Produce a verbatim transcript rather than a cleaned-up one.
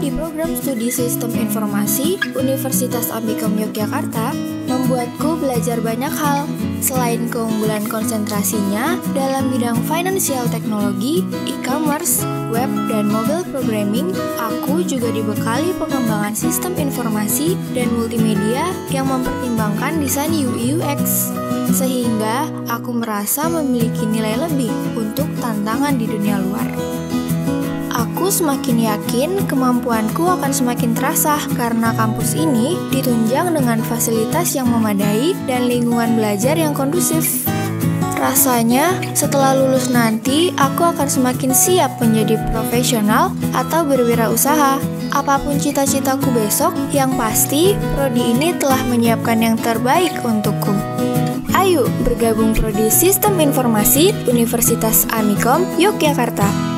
di program studi Sistem Informasi Universitas Amikom Yogyakarta membuatku belajar banyak hal. Selain keunggulan konsentrasinya dalam bidang finansial teknologi, e-commerce, web, dan mobile programming, aku juga dibekali pengembangan sistem informasi dan multimedia yang mempertimbangkan desain U I U X. Sehingga aku merasa memiliki nilai lebih untuk tantangan di dunia luar. Aku semakin yakin kemampuanku akan semakin terasa karena kampus ini ditunjang dengan fasilitas yang memadai dan lingkungan belajar yang kondusif. Rasanya, setelah lulus nanti, aku akan semakin siap menjadi profesional atau berwirausaha. Apapun cita-citaku besok, yang pasti prodi ini telah menyiapkan yang terbaik untukku. Ayo bergabung Prodi Sistem Informasi Universitas Amikom Yogyakarta.